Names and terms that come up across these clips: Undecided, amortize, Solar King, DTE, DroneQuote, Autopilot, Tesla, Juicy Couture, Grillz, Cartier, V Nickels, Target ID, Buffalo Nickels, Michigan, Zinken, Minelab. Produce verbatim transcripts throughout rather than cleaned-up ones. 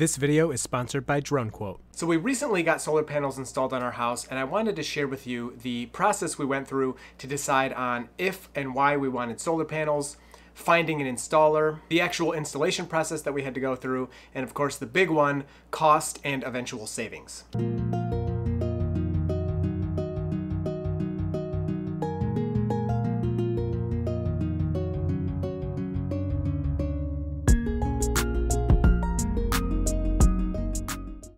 This video is sponsored by DroneQuote. So we recently got solar panels installed on our house, and I wanted to share with you the process we went through to decide on if and why we wanted solar panels, finding an installer, the actual installation process that we had to go through, and of course the big one, cost and eventual savings.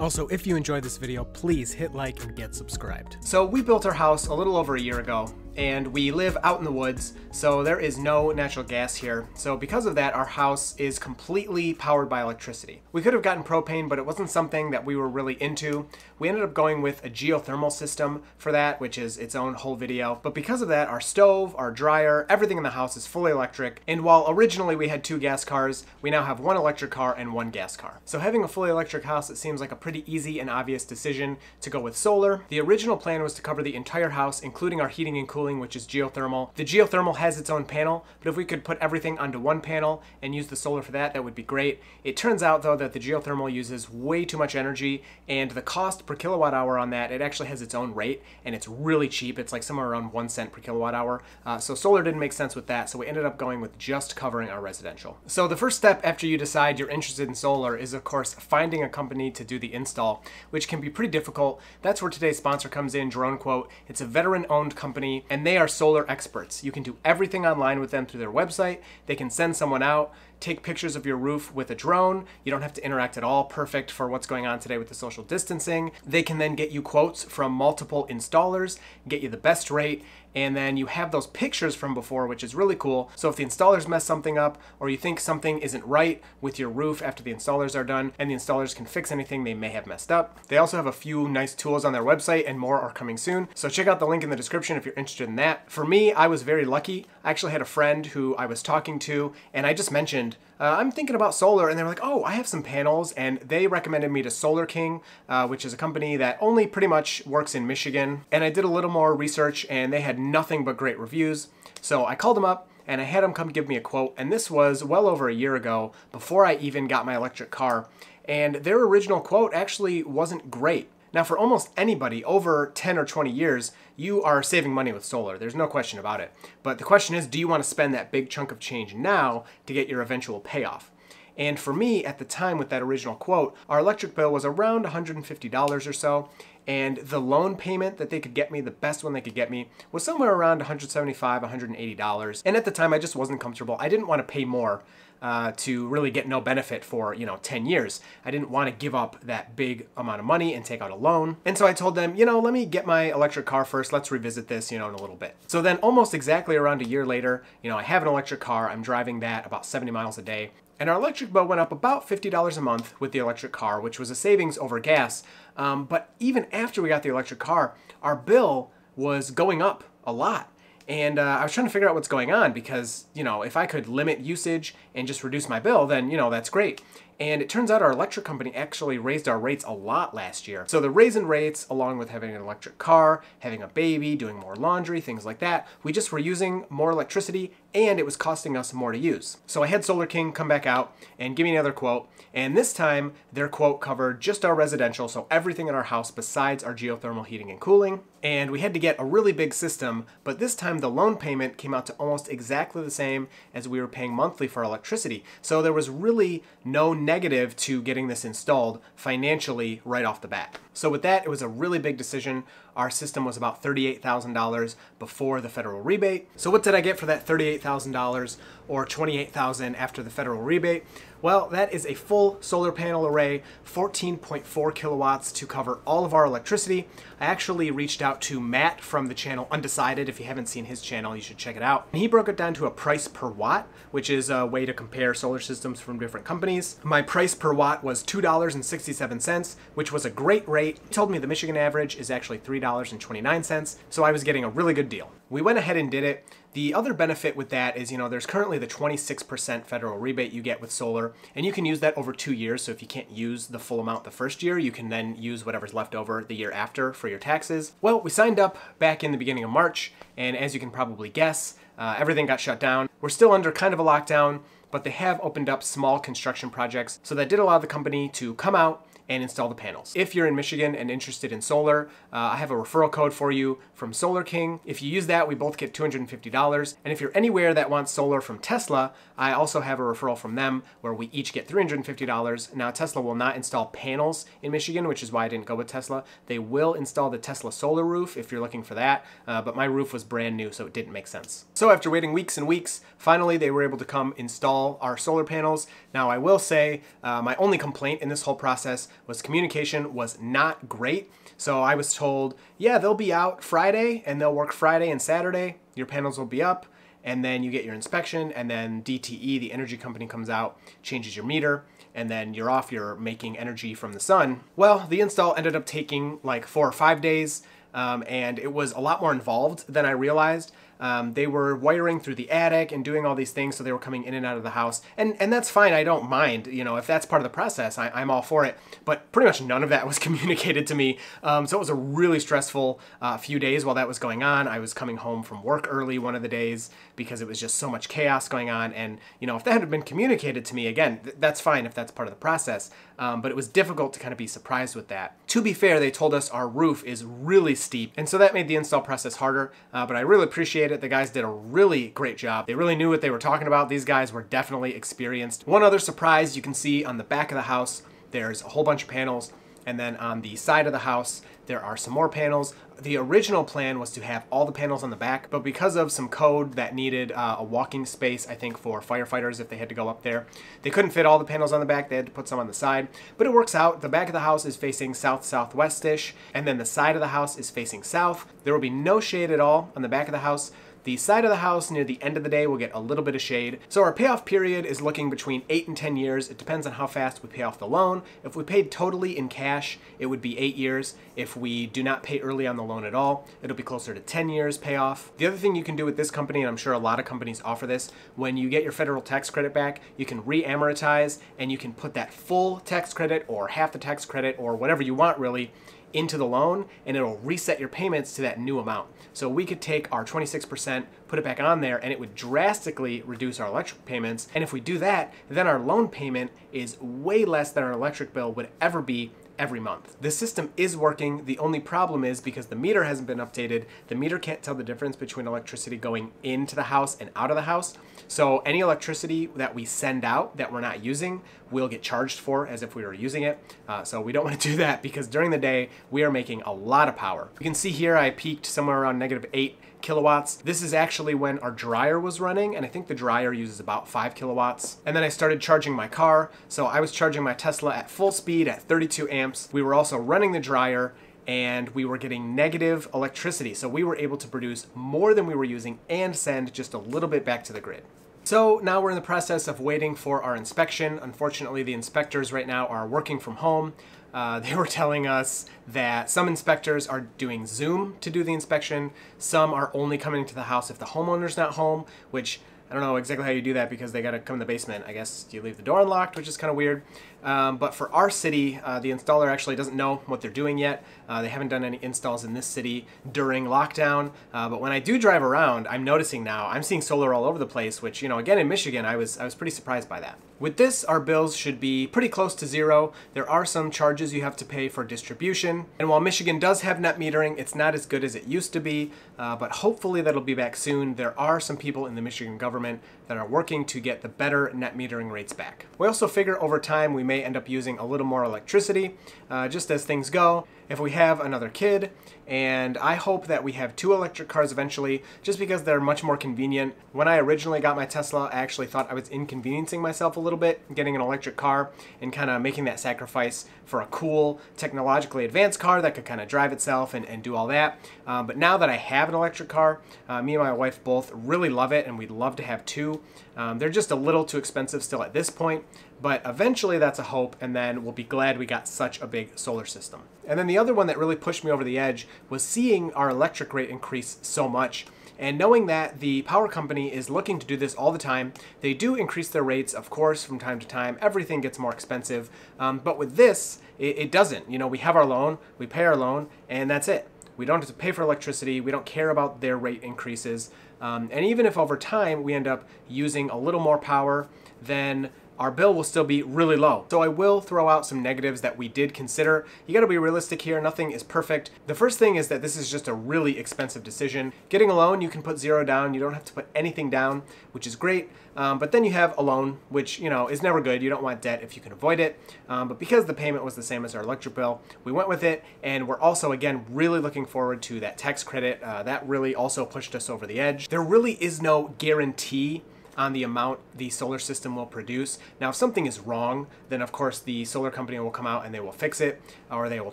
Also, if you enjoyed this video, please hit like and get subscribed. So we built our house a little over a year ago, and we live out in the woods, so there is no natural gas here. So because of that, our house is completely powered by electricity. We could have gotten propane, but it wasn't something that we were really into. We ended up going with a geothermal system for that, which is its own whole video. But because of that, our stove, our dryer, everything in the house is fully electric. And while originally we had two gas cars, we now have one electric car and one gas car. So having a fully electric house, it seems like a pretty easy and obvious decision to go with solar. The original plan was to cover the entire house, including our heating and cooling, which is geothermal. The geothermal has its own panel, but if we could put everything onto one panel and use the solar for that, that would be great. It turns out though that the geothermal uses way too much energy, and the cost per kilowatt hour on that, it actually has its own rate, and it's really cheap. It's like somewhere around one cent per kilowatt hour. Uh, so solar didn't make sense with that, so we ended up going with just covering our residential. So the first step after you decide you're interested in solar is of course finding a company to do the install, which can be pretty difficult. That's where today's sponsor comes in, DroneQuote. It's a veteran-owned company, and they are solar experts. You can do everything online with them through their website. They can send someone out, take pictures of your roof with a drone. You don't have to interact at all. Perfect for what's going on today with the social distancing. They can then get you quotes from multiple installers, get you the best rate, and then you have those pictures from before, which is really cool. So if the installers mess something up, or you think something isn't right with your roof after the installers are done, and the installers can fix anything they may have messed up. They also have a few nice tools on their website, and more are coming soon. So check out the link in the description if you're interested in that. For me, I was very lucky. I actually had a friend who I was talking to, and I just mentioned Uh, I'm thinking about solar, and they were like, oh, I have some panels, and they recommended me to Solar King, uh, which is a company that only pretty much works in Michigan. And I did a little more research, and they had nothing but great reviews. So I called them up, and I had them come give me a quote, and this was well over a year ago, before I even got my electric car. And their original quote actually wasn't great. Now, for almost anybody over ten or twenty years, you are saving money with solar. There's no question about it. But the question is, do you want to spend that big chunk of change now to get your eventual payoff? And for me, at the time with that original quote, our electric bill was around one hundred fifty dollars or so, and the loan payment that they could get me, the best one they could get me, was somewhere around one hundred seventy-five dollars, one hundred eighty dollars. And at the time, I just wasn't comfortable. I didn't want to pay more uh, to really get no benefit for, you know, ten years. I didn't want to give up that big amount of money and take out a loan. And so I told them, you know, let me get my electric car first. Let's revisit this, you know, in a little bit. So then almost exactly around a year later, you know, I have an electric car. I'm driving that about seventy miles a day. And our electric bill went up about fifty dollars a month with the electric car, which was a savings over gas. Um, but even after we got the electric car, our bill was going up a lot. And uh, I was trying to figure out what's going on because, you know, if I could limit usage and just reduce my bill, then, you know, that's great. And it turns out our electric company actually raised our rates a lot last year. So the raise in rates, along with having an electric car, having a baby, doing more laundry, things like that, we just were using more electricity and it was costing us more to use. So I had Solar King come back out and give me another quote. And this time their quote covered just our residential, so everything in our house besides our geothermal heating and cooling. And we had to get a really big system, but this time the loan payment came out to almost exactly the same as we were paying monthly for electricity. So there was really no negative to getting this installed financially right off the bat. So with that, it was a really big decision. Our system was about thirty-eight thousand dollars before the federal rebate. So what did I get for that thirty-eight thousand dollars or twenty-eight thousand dollars after the federal rebate? Well, that is a full solar panel array, fourteen point four kilowatts to cover all of our electricity. I actually reached out to Matt from the channel Undecided. If you haven't seen his channel, you should check it out. And he broke it down to a price per watt, which is a way to compare solar systems from different companies. My price per watt was two dollars and sixty-seven cents, which was a great rate. He told me the Michigan average is actually three dollars and twenty-nine cents, so I was getting a really good deal. We went ahead and did it. The other benefit with that is, you know, there's currently the twenty-six percent federal rebate you get with solar, and you can use that over two years. So if you can't use the full amount the first year, you can then use whatever's left over the year after for your taxes. Well, we signed up back in the beginning of March, and as you can probably guess, uh, everything got shut down. We're still under kind of a lockdown. but they have opened up small construction projects, so that did allow the company to come out and install the panels. If you're in Michigan and interested in solar, uh, I have a referral code for you from Solar King. If you use that, we both get two hundred fifty dollars. And if you're anywhere that wants solar from Tesla, I also have a referral from them where we each get three hundred fifty dollars. Now, Tesla will not install panels in Michigan, which is why I didn't go with Tesla. They will install the Tesla solar roof if you're looking for that, uh, but my roof was brand new, so it didn't make sense. So after waiting weeks and weeks, finally they were able to come install our solar panels. Now, I will say uh, my only complaint in this whole process was communication was not great. So I was told, yeah, they'll be out Friday and they'll work Friday and Saturday. Your panels will be up, and then you get your inspection, and then D T E, the energy company, comes out, changes your meter, and then you're off. You're making energy from the sun. Well, the install ended up taking like four or five days. Um, and it was a lot more involved than I realized. Um, they were wiring through the attic and doing all these things, so they were coming in and out of the house. And, and that's fine, I don't mind. You know, if that's part of the process, I, I'm all for it. But pretty much none of that was communicated to me. Um, so it was a really stressful uh, few days while that was going on. I was coming home from work early one of the days because it was just so much chaos going on. And, you know, if that had been communicated to me, again, th that's fine if that's part of the process. Um, but it was difficult to kind of be surprised with that. To be fair, they told us our roof is really steep, and so that made the install process harder, uh, but I really appreciate it. The guys did a really great job. They really knew what they were talking about. These guys were definitely experienced. One other surprise you can see on the back of the house, there's a whole bunch of panels, and then on the side of the house, there are some more panels. The original plan was to have all the panels on the back, but because of some code that needed uh, a walking space, I think, for firefighters if they had to go up there, they couldn't fit all the panels on the back. They had to put some on the side, but it works out. The back of the house is facing south-southwest-ish, and then the side of the house is facing south. There will be no shade at all on the back of the house. The side of the house near the end of the day will get a little bit of shade. So our payoff period is looking between eight and ten years. It depends on how fast we pay off the loan. If we paid totally in cash, it would be eight years. If we do not pay early on the loan at all, it'll be closer to ten years payoff. The other thing you can do with this company, and I'm sure a lot of companies offer this, when you get your federal tax credit back, you can re-amortize and you can put that full tax credit or half the tax credit or whatever you want really into the loan, and it'll reset your payments to that new amount. So we could take our twenty-six percent, put it back on there, and it would drastically reduce our electric payments. And if we do that, then our loan payment is way less than our electric bill would ever be every month. The system is working. The only problem is because the meter hasn't been updated, the meter can't tell the difference between electricity going into the house and out of the house. So any electricity that we send out that we're not using will get charged for as if we were using it. Uh, so we don't want to do that because during the day, we are making a lot of power. You can see here, I peaked somewhere around negative eight kilowatts. This is actually when our dryer was running, and I think the dryer uses about five kilowatts. And then I started charging my car. So I was charging my Tesla at full speed at thirty-two amps. We were also running the dryer, and we were getting negative electricity. So we were able to produce more than we were using and send just a little bit back to the grid. So now we're in the process of waiting for our inspection. Unfortunately, the inspectors right now are working from home. Uh, they were telling us that some inspectors are doing Zoom to do the inspection. Some are only coming to the house if the homeowner's not home, which I don't know exactly how you do that because they got to come in the basement. I guess you leave the door unlocked, which is kind of weird. Um, but for our city, uh, the installer actually doesn't know what they're doing yet. Uh, they haven't done any installs in this city during lockdown. Uh, but when I do drive around, I'm noticing now, I'm seeing solar all over the place, which, you know, again, in Michigan, I was, I was pretty surprised by that. With this, our bills should be pretty close to zero. There are some charges you have to pay for distribution. And while Michigan does have net metering, it's not as good as it used to be. Uh, but hopefully that'll be back soon. There are some people in the Michigan government that are working to get the better net metering rates back. We also figure over time we may end up using a little more electricity uh, just as things go. If we have another kid, and I hope that we have two electric cars eventually just because they're much more convenient. When I originally got my Tesla, I actually thought I was inconveniencing myself a little bit getting an electric car and kind of making that sacrifice for a cool, technologically advanced car that could kind of drive itself and, and do all that. Uh, but now that I have an electric car, uh, me and my wife both really love it, and we'd love to have two. Um, they're just a little too expensive still at this point, but eventually that's a hope, and then we'll be glad we got such a big solar system. And then the other one that really pushed me over the edge was seeing our electric rate increase so much. And knowing that the power company is looking to do this all the time, they do increase their rates, of course, from time to time. Everything gets more expensive. Um, but with this, it, it doesn't. You know, we have our loan, we pay our loan, and that's it. We don't have to pay for electricity. We don't care about their rate increases. Um, and even if over time we end up using a little more power, then our bill will still be really low. So I will throw out some negatives that we did consider. You gotta be realistic here, nothing is perfect. The first thing is that this is just a really expensive decision. Getting a loan, you can put zero down, you don't have to put anything down, which is great, um, but then you have a loan, which you know is never good. You don't want debt if you can avoid it, um, but because the payment was the same as our electric bill, we went with it, and we're also, again, really looking forward to that tax credit. Uh, that really also pushed us over the edge. There really is no guarantee on the amount the solar system will produce. Now, if something is wrong, then of course the solar company will come out and they will fix it, or they will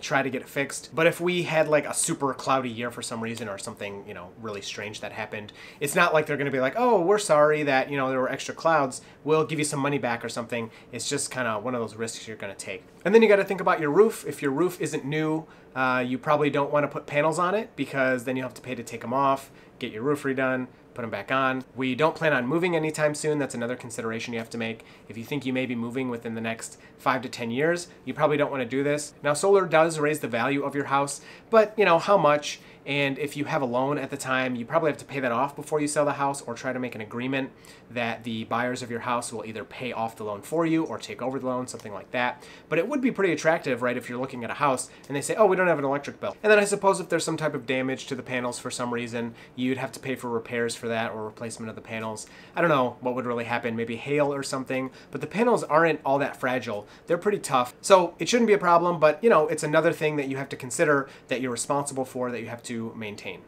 try to get it fixed. But if we had like a super cloudy year for some reason, or something, you know, really strange that happened, it's not like they're gonna be like, oh, we're sorry that, you know, there were extra clouds, we'll give you some money back or something. It's just kind of one of those risks you're gonna take. And then you gotta think about your roof. If your roof isn't new, uh, you probably don't wanna put panels on it, because then you have to pay to take them off, get your roof redone, put them back on. We don't plan on moving anytime soon. That's another consideration you have to make. If you think you may be moving within the next five to ten years, you probably don't want to do this. Now, solar does raise the value of your house, but you know, how much? And if you have a loan at the time, you probably have to pay that off before you sell the house, or try to make an agreement that the buyers of your house will either pay off the loan for you or take over the loan, something like that. But it would be pretty attractive, right, if you're looking at a house and they say, oh, we don't have an electric bill. And then I suppose if there's some type of damage to the panels for some reason, you'd have to pay for repairs for that, or replacement of the panels. I don't know what would really happen, maybe hail or something, but the panels aren't all that fragile. They're pretty tough. So it shouldn't be a problem, but you know, it's another thing that you have to consider, that you're responsible for, that you have to maintain.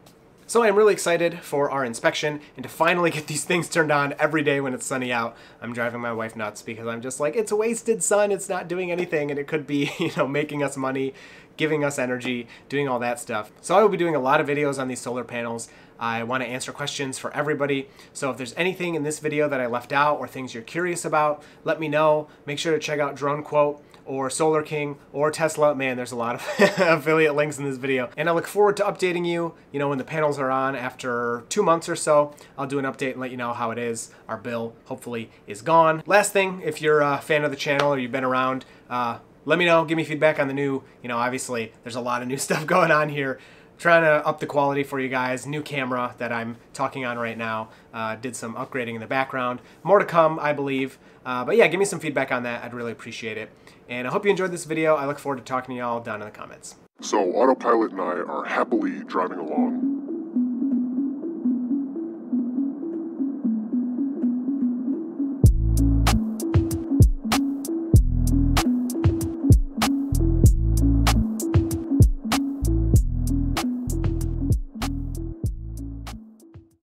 So I'm really excited for our inspection and to finally get these things turned on every day when it's sunny out. I'm driving my wife nuts, because I'm just like, it's wasted sun, it's not doing anything, and it could be, you know, making us money, giving us energy, doing all that stuff. So I will be doing a lot of videos on these solar panels. I want to answer questions for everybody. So if there's anything in this video that I left out, or things you're curious about, let me know. Make sure to check out DroneQuote, or Solar King, or Tesla. Man, there's a lot of affiliate links in this video. And I look forward to updating you, you know, when the panels are on after two months or so. I'll do an update and let you know how it is. Our bill, hopefully, is gone. Last thing, if you're a fan of the channel, or you've been around, uh, let me know, give me feedback on the new, you know, obviously there's a lot of new stuff going on here. Trying to up the quality for you guys. New camera that I'm talking on right now. Uh, did some upgrading in the background. More to come, I believe. Uh, but yeah, give me some feedback on that. I'd really appreciate it. And I hope you enjoyed this video. I look forward to talking to y'all down in the comments. So Autopilot and I are happily driving along.